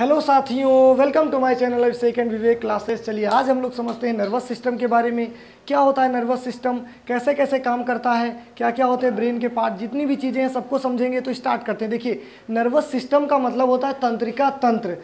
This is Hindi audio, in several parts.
हेलो साथियों, welcome to my channel Abhishek and Vivek classes. चलिए आज हम लोग समझते हैं नर्वस सिस्टम के बारे में। क्या होता है नर्वस सिस्टम, कैसे कैसे काम करता है, क्या क्या होते हैं ब्रेन के पार्ट, जितनी भी चीज़ें हैं सबको समझेंगे। तो स्टार्ट करते हैं। देखिए, नर्वस सिस्टम का मतलब होता है तंत्रिका तंत्र,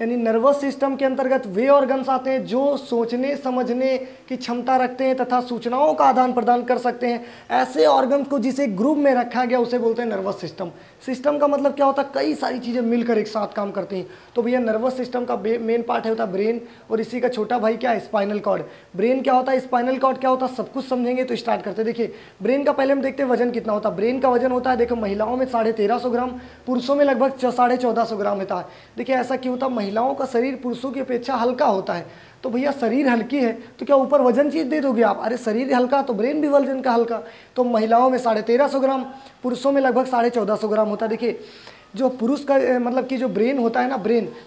यानी नर्वस सिस्टम के अंतर्गत वे ऑर्गन्स आते हैं जो सोचने समझने की क्षमता रखते हैं तथा सूचनाओं का आदान प्रदान कर सकते हैं। ऐसे ऑर्गन्स को जिसे ग्रुप में रखा गया उसे बोलते हैं नर्वस सिस्टम। सिस्टम का मतलब क्या होता है, कई सारी चीज़ें मिलकर एक साथ काम करती हैं। तो भैया नर्वस सिस्टम का मेन पार्ट होता है ब्रेन, और इसी का छोटा भाई क्या है, स्पाइनल कॉर्ड। ब्रेन क्या होता है, स्पाइनल कॉर्ड क्या होता है, सब कुछ समझेंगे। तो स्टार्ट करते हैं। देखिए ब्रेन का पहले हम देखते हैं वजन कितना होता है। ब्रेन का वजन होता है, देखो महिलाओं में 1350 ग्राम, पुरुषों में लगभग 1450 ग्राम होता है। देखिए ऐसा क्यों होता है, महिलाओं का शरीर पुरुषों की अपेक्षा हल्का होता है। तो भैया शरीर हल्की है तो क्या ऊपर वजन चीज दे दोगे आप? अरे शरीर हल्का तो ब्रेन भी वजन का हल्का। तो महिलाओं में 1350 ग्राम, पुरुषों में लगभग 1450 ग्राम होता है। देखिए जो पुरुष का मतलब कि जो ब्रेन होता है ना,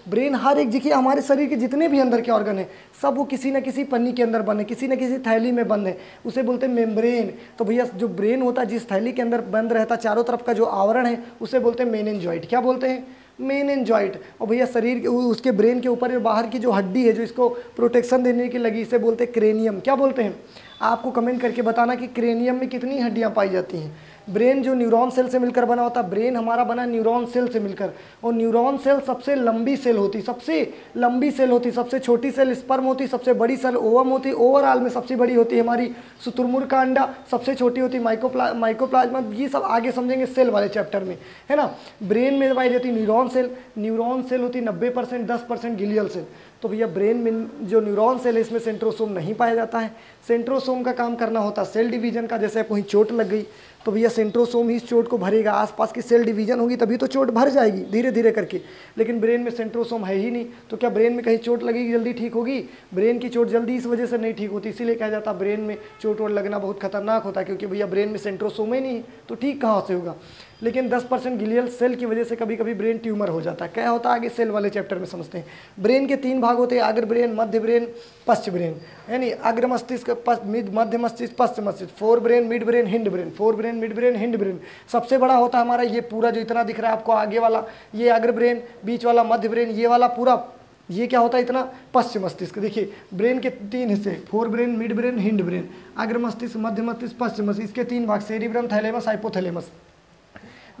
ब्रेन हर एक, देखिए हमारे शरीर के जितने भी अंदर के ऑर्गन हैं सब वो किसी न किसी पन्नी के अंदर बंद है, किसी न किसी थैली में बंद है, उसे बोलते हैं मेम्ब्रेन। तो भैया जो ब्रेन होता है जिस थैली के अंदर बंद रहता है, चारों तरफ का जो आवरण है उसे बोलते हैं मेनिनजॉइड। क्या बोलते हैं? मेनिनजॉइड। और भैया शरीर के उसके ब्रेन के ऊपर बाहर की जो हड्डी है जो इसको प्रोटेक्शन देने की लगी इसे बोलते हैं क्रेनियम। क्या बोलते हैं? आपको कमेंट करके बताना कि क्रेनियम में कितनी हड्डियाँ पाई जाती हैं। ब्रेन जो न्यूरॉन सेल से मिलकर बना होता है, ब्रेन हमारा बना न्यूरॉन सेल से मिलकर, और न्यूरॉन सेल सबसे लंबी सेल होती, सबसे छोटी सेल स्पर्म होती, सबसे बड़ी सेल ओवम होती। ओवरऑल में सबसे बड़ी होती है हमारी शुतुरमुर्ग का अंडा, सबसे छोटी होती माइकोप्लाज्मा। ये सब आगे समझेंगे सेल वाले चैप्टर में, है ना। ब्रेन में पाई जाती न्यूरॉन सेल होती 90%, 10% गिलियल सेल। तो भैया ब्रेन में जो न्यूरॉन सेल है इसमें सेंट्रोसोम नहीं पाया जाता है। सेंट्रोसोम का काम करना होता है सेल डिवीजन का। जैसे कोई चोट लग गई तो भैया सेंट्रोसोम ही इस चोट को भरेगा, आसपास की सेल डिवीजन होगी तभी तो चोट भर जाएगी धीरे धीरे करके। लेकिन ब्रेन में सेंट्रोसोम है ही नहीं, तो क्या ब्रेन में कहीं चोट लगेगी जल्दी ठीक होगी? ब्रेन की चोट जल्दी इस वजह से नहीं ठीक होती, इसीलिए कहा जाता है ब्रेन में चोट वोट लगना बहुत खतरनाक होता है, क्योंकि भैया ब्रेन में सेंट्रोसोम ही नहीं है तो ठीक कहाँ से होगा। लेकिन 10% गिलियल सेल की वजह से कभी कभी ब्रेन ट्यूमर हो जाता है। क्या होता है आगे सेल वाले चैप्टर में समझते हैं। ब्रेन के 3 भाग होते हैं, अग्र ब्रेन, मध्य ब्रेन, पश्च ब्रेन। यानी अग्र मस्तिष्क, मध्य मस्तिष्क, पश्च मस्तिष्क। Forebrain, midbrain, hindbrain. Forebrain, midbrain, hindbrain. सबसे बड़ा होता है हमारा ये पूरा जो इतना दिख रहा है आपको आगे वाला, ये अग्र ब्रेन, बीच वाला मध्य ब्रेन, ये वाला पूरा, ये क्या होता है इतना पश्चिम मस्तिष्क। देखिए ब्रेन के 3 हिस्से, forebrain, midbrain, hindbrain, अग्र मस्तिष्क, मध्य मस्तिष्क, पश्चिम मस्तिष्क। इसके 3 भाग, सेरिब्रम, थैलेमस, हाइपोथैलेमस।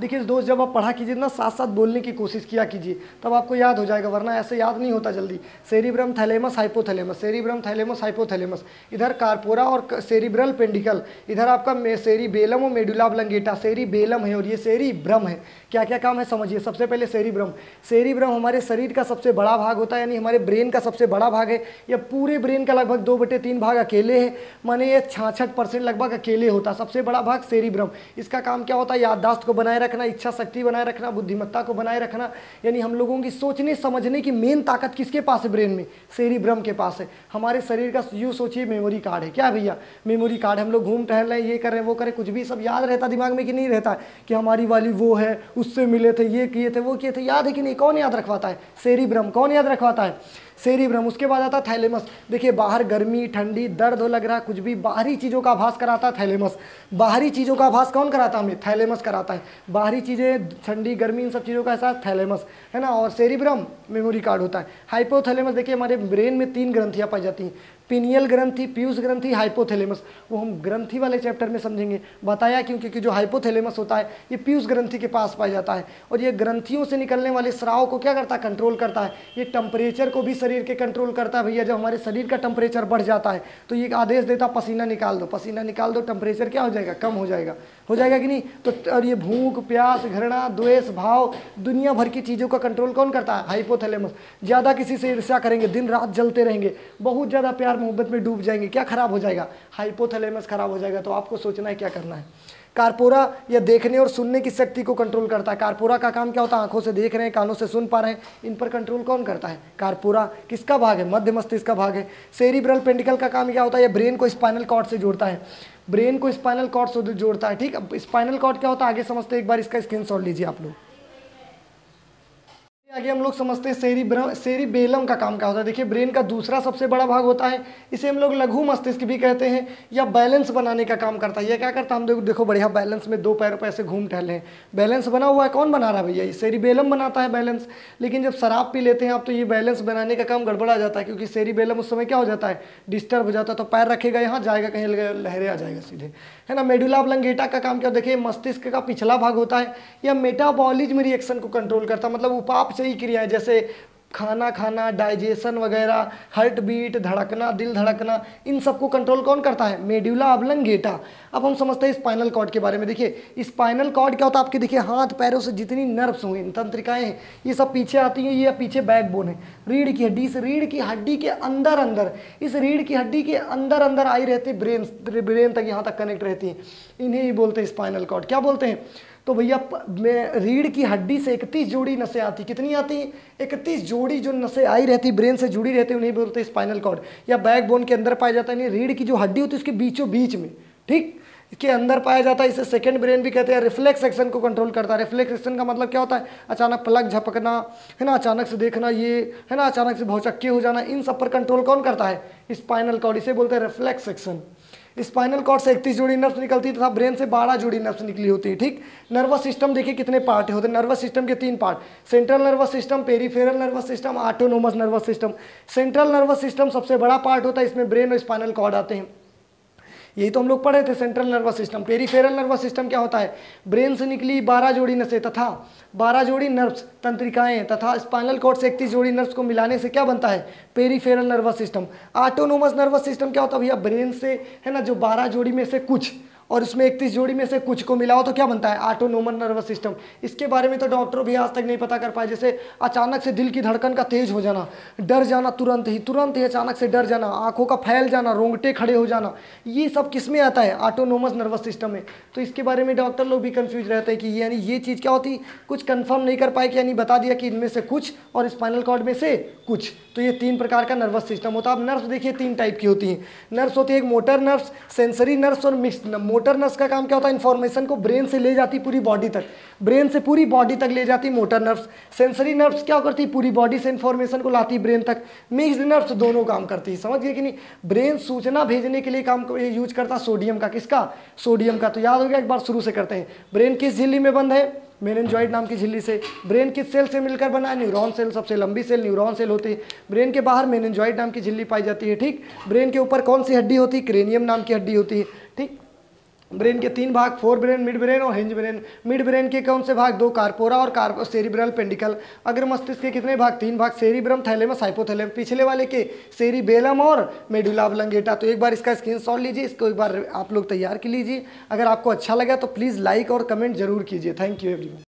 देखिए दोस्त जब आप पढ़ा कीजिए ना साथ साथ बोलने की कोशिश किया कीजिए, तब आपको याद हो जाएगा, वरना ऐसे याद नहीं होता जल्दी। Cerebrum, thalamus, hypothalamus, cerebrum, thalamus, hypothalamus. इधर कार्पोरा और सेरिब्रल पेंडिकल, इधर आपका सेरिबेलम और मेडुला ऑब्लोंगेटा। सेरिबेलम है और ये सेरिब्रम है। क्या क्या काम है समझिए। सबसे पहले सेरिब्रम, सेरिब्रम हमारे शरीर का सबसे बड़ा भाग होता है, यानी हमारे ब्रेन का सबसे बड़ा भाग है। यह पूरे ब्रेन का लगभग 2/3 भाग अकेले है, माने ये 66% लगभग अकेले होता है। सबसे बड़ा भाग सेरिब्रम, इसका काम क्या होता है, याददाश्त को बनाए रखना, इच्छा शक्ति बनाए रखना, बुद्धिमत्ता को बनाए रखना। यानी हम लोगों की सोचने समझने की मेन ताकत किसके पास है ब्रेन में, सेरिब्रम के पास है। हमारे शरीर का यूँ सोचिए मेमोरी कार्ड है। क्या भैया मेमोरी कार्ड, हम लोग घूम टहल रहे हैं, ये कर रहे हैं, वो करें, कुछ भी सब याद रहता दिमाग में कि नहीं रहता कि हमारी वाली वो है, उससे मिले थे, ये किए थे, वो किए थे, याद है कि नहीं? कौन याद रखवाता है? सेरिब्रम। कौन याद रखवाता है? सेरिब्रम। उसके बाद आता है थैलेमस। देखिए बाहर गर्मी, ठंडी, दर्द हो लग रहा है, कुछ भी बाहरी चीज़ों का आभास कराता है थैलेमस। बाहरी चीज़ों का आभास कौन कराता है हमें? थैलेमस कराता है। बाहरी चीज़ें, ठंडी, गर्मी, इन सब चीज़ों का एहसास थैलेमस, है ना। और सेरिब्रम मेमोरी कार्ड होता है। हाइपोथैलेमस, देखिए हमारे ब्रेन में 3 ग्रंथियाँ पाई जाती हैं, पिनियल ग्रंथि, पीयूष ग्रंथि, हाइपोथैलेमस। वो हम ग्रंथि वाले चैप्टर में समझेंगे, बताया क्यों, क्योंकि जो हाइपोथैलेमस होता है ये पीयूष ग्रंथि के पास पाया जाता है, और ये ग्रंथियों से निकलने वाले स्राव को क्या करता है, कंट्रोल करता है। ये टेम्परेचर को भी शरीर के कंट्रोल करता है। भैया जब हमारे शरीर का टेम्परेचर बढ़ जाता है तो ये आदेश देता पसीना निकाल दो, पसीना निकाल दो, टेम्परेचर क्या हो जाएगा, कम हो जाएगा, हो जाएगा कि नहीं। तो और ये भूख, प्यास, घृणा, द्वेष भाव, दुनिया भर की चीज़ों का कंट्रोल कौन करता है, हाइपोथैलेमस। ज़्यादा किसी से ईर्ष्या करेंगे, दिन रात जलते रहेंगे, बहुत ज़्यादा प्यार मोहब्बत में डूब जाएंगे, क्या खराब हो जाएगा, हाइपोथैलेमस खराब हो जाएगा। तो आपको सोचना है क्या करना है। कार्पोरा, या देखने और सुनने की शक्ति को कंट्रोल करता है। कार्पोरा का काम क्या होता है, आंखों से देख रहे हैं, कानों से सुन पा रहे हैं, इन पर कंट्रोल कौन करता है, कार्पोरा। किसका भाग है, मध्य मस्तिष्क का भाग है। सेरिब्रल पेंडिकल का काम क्या होता है, यह ब्रेन को स्पाइनल कॉर्ड से जोड़ता है, ब्रेन को स्पाइनल कॉर्ड से जोड़ता है। ठीक, स्पाइनल कॉर्ड क्या होता है आगे समझते हैं, एक बार इसका स्क्रीनशॉट लीजिए आप लोग। आगे हम लोग समझते हैं सेरिबेलम का काम क्या होता है। देखिए, ब्रेन का दूसरा सबसे बड़ा भाग होता है, इसे हम लोग लघु मस्तिष्क भी कहते हैं या बैलेंस बनाने का काम करता है। यह क्या करता है, हम देखो बढ़िया बैलेंस में दो पैरों पर ऐसे घूम टहले, बैलेंस बना हुआ है, कौन बना रहा है भैया, ये सेरिबेलम बनाता है बैलेंस। लेकिन जब शराब पी लेते हैं आप तो ये बैलेंस बनाने का काम गड़बड़ा जाता है, क्योंकि सेरिबेलम उस समय क्या हो जाता है, डिस्टर्ब हो जाता है। तो पैर रखेगा यहाँ, जाएगा कहीं लहरे आ जाएगा सीधे, है ना। मेडुला ऑब्लंगेटा का काम क्या, देखिए मस्तिष्क का पिछला भाग होता है, यह मेटाबॉलिज्म रिएक्शन को कंट्रोल करता है, मतलब उपाप क्रिया है, जैसे खाना खाना, डाइजेशन वगैरह, हार्ट बीट धड़कना, दिल धड़कना, इन सब को कंट्रोल कौन करता है, मेड्यूला ऑब्लंगेटा। अब हम समझते हैं स्पाइनल कॉर्ड के बारे में। देखिए स्पाइनल कॉर्ड क्या होता है, आपके देखिए हाथ पैरों से जितनी नर्व्स हुई, तंत्रिकाएं हैं, ये सब पीछे आती हैं, ये पीछे बैकबोन है, रीढ़ की हड्डी। इस रीढ़ की हड्डी के अंदर अंदर, इस रीढ़ की हड्डी के अंदर अंदर आई रहती है ब्रेन, ब्रेन तक यहाँ तक कनेक्ट रहती है, इन्हें ही बोलते हैं स्पाइनल कॉर्ड। क्या बोलते हैं, तो भैया रीढ़ की हड्डी से 31 जोड़ी नसें आती, कितनी आती, 31 जोड़ी जो नसें आई रहती ब्रेन से जुड़ी रहती, उन्हें बोलते हैं स्पाइनल कॉर्ड या बैकबोन के अंदर पाया जाता है। रीढ़ की जो हड्डी होती है उसके बीचों बीच में, ठीक, इसके अंदर पाया जाता है। इसे सेकंड ब्रेन भी कहते हैं। रिफ्लेक्स एक्शन को कंट्रोल करता है। रिफ्लेक्स एक्शन का मतलब क्या होता है, अचानक पलक झपकना, है ना, अचानक से देखना, ये है ना, अचानक से भौचक्के हो जाना, इन सब पर कंट्रोल कौन करता है, स्पाइनल कॉर्ड, इसे बोलते हैं रिफ्लेक्स एक्शन। स्पाइनल कॉर्ड से 31 जोड़ी नर्व्स निकलती तथा ब्रेन से 12 जोड़ी नर्व्स निकली होती है, ठीक। नर्वस सिस्टम देखिए कितने पार्ट होते हैं, नर्वस सिस्टम के 3 part, central nervous system, peripheral nervous system, autonomous nervous system. Central nervous system सबसे बड़ा पार्ट होता है, इसमें ब्रेन और स्पाइनल कॉर्ड आते हैं, यही तो हम लोग पढ़े थे central nervous system. Peripheral nervous system क्या होता है, ब्रेन से निकली 12 जोड़ी नसें तथा 12 जोड़ी नर्व्स तंत्रिकाएं तथा स्पाइनल कॉर्ड से 31 जोड़ी नर्व्स को मिलाने से क्या बनता है, peripheral nervous system. Autonomous nervous system क्या होता है भैया, ब्रेन से, है ना, जो 12 जोड़ी में से कुछ और उसमें 31 जोड़ी में से कुछ को मिलाओ तो क्या बनता है, ऑटोनोमस नर्वस सिस्टम। इसके बारे में तो डॉक्टर भी आज तक नहीं पता कर पाए, जैसे अचानक से दिल की धड़कन का तेज हो जाना, डर जाना, तुरंत ही अचानक से डर जाना, आंखों का फैल जाना, रोंगटे खड़े हो जाना, ये सब किस में आता है, ऑटोनोमस नर्वस सिस्टम में। तो इसके बारे में डॉक्टर लोग भी कन्फ्यूज रहते हैं कि यानी ये चीज़ क्या होती, कुछ कन्फर्म नहीं कर पाए, कि यानी बता दिया कि इनमें से कुछ और स्पाइनल कॉर्ड में से कुछ। तो ये 3 प्रकार का नर्वस सिस्टम होता है। अब नर्व्स देखिए 3 टाइप की होती हैं, नर्व्स होती है एक मोटर नर्व्स, सेंसरी नर्व्स और मिक्स्ड नर्व्स। मोटर नर्व्स का काम क्या होता है, इन्फॉर्मेशन को ब्रेन से ले जाती पूरी बॉडी तक, ब्रेन से पूरी बॉडी तक ले जाती मोटर नर्व्स। सेंसरी नर्व्स क्या करती, पूरी बॉडी से इन्फॉर्मेशन को लाती ब्रेन तक। मिक्स्ड नर्व्स दोनों काम करती है, समझ गए कि नहीं। ब्रेन सूचना भेजने के लिए काम यूज करता सोडियम का, किसका, सोडियम का। तो याद हो गया, एक बार शुरू से करते हैं। ब्रेन किस झिल्ली में बंद है, मेनिनजॉइड नाम की झिल्ली से। ब्रेन किस सेल से मिलकर बना है, न्यूरॉन सेल, सबसे लंबी सेल न्यूरॉन सेल होती है। ब्रेन के बाहर मेनिनजॉइड नाम की झिल्ली पाई जाती है, ठीक। ब्रेन के ऊपर कौन सी हड्डी होती है, क्रेनियम नाम की हड्डी होती है, ठीक। ब्रेन के 3 भाग, फोर ब्रेन, मिड ब्रेन और हिंज ब्रेन। मिड ब्रेन के कौन से भाग, 2 कार्पोरा और सेरिब्रल पेंडिकल। अग्र मस्तिष्क के कितने भाग, 3 भाग, सेरिब्रम, थैलेमस, हाइपोथैलेमस। पिछले वाले के सेरिबेलम और मेडुला ऑब्लंगेटा। तो एक बार इसका स्क्रीनशॉट लीजिए, इसको एक बार आप लोग तैयार कर लीजिए। अगर आपको अच्छा लगा तो प्लीज़ लाइक और कमेंट जरूर कीजिए। Thank you everyone.